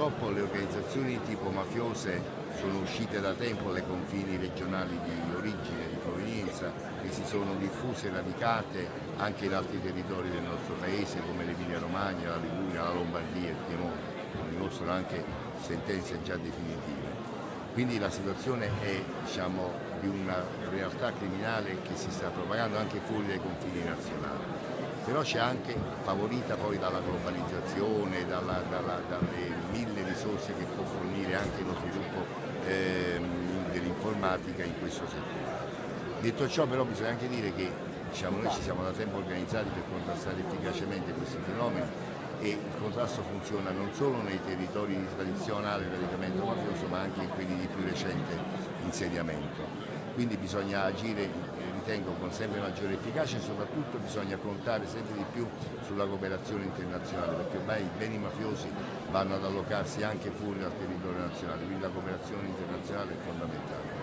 Purtroppo le organizzazioni di tipo mafiose sono uscite da tempo dai confini regionali di origine, di provenienza, e si sono diffuse e radicate anche in altri territori del nostro paese come l'Emilia-Romagna, la Liguria, la Lombardia e il Piemonte, che dimostrano anche sentenze già definitive. Quindi la situazione è, diciamo, di una realtà criminale che si sta propagando anche fuori dai confini nazionali. Però c'è anche, favorita poi dalla globalizzazione, dalle mille risorse che può fornire anche lo sviluppo dell'informatica in questo settore. Detto ciò però bisogna anche dire che, diciamo, noi ci siamo da tempo organizzati per contrastare efficacemente questi fenomeni e il contrasto funziona non solo nei territori di tradizionale radicamento mafioso ma anche in quelli di più recente insediamento. Quindi bisogna agire, ritengo, con sempre maggiore efficacia e soprattutto bisogna contare sempre di più sulla cooperazione internazionale, perché ormai i beni mafiosi vanno ad allocarsi anche fuori dal territorio nazionale, quindi la cooperazione internazionale è fondamentale.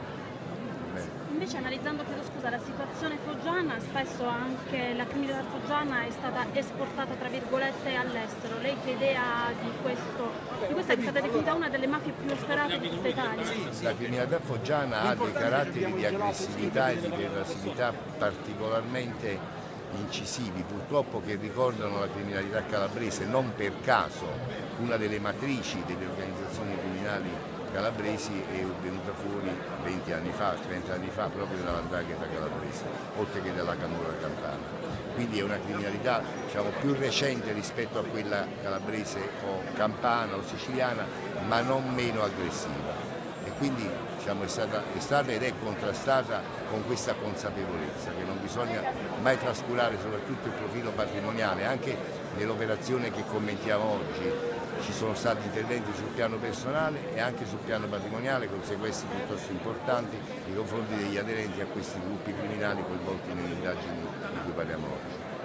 Invece, analizzando la situazione foggiana, spesso anche la criminalità foggiana è stata esportata tra virgolette all'estero. Lei che idea di questa che è stata definita una delle mafie più efferate di tutta Italia? La criminalità foggiana ha dei caratteri di aggressività e di pervasività particolarmente incisivi, purtroppo, che ricordano la criminalità calabrese, non per caso una delle matrici delle organizzazioni criminali calabresi è venuta fuori 20 anni fa, 30 anni fa, proprio dalla 'ndrangheta calabrese, oltre che dalla camorra campana. Quindi è una criminalità, diciamo, più recente rispetto a quella calabrese o campana o siciliana, ma non meno aggressiva. E quindi, diciamo, è stata ed è contrastata con questa consapevolezza che non bisogna mai trascurare, soprattutto il profilo patrimoniale. Anche nell'operazione che commentiamo oggi ci sono stati interventi sul piano personale e anche sul piano patrimoniale, con sequestri piuttosto importanti nei confronti degli aderenti a questi gruppi criminali coinvolti nelle indagini di cui parliamo oggi.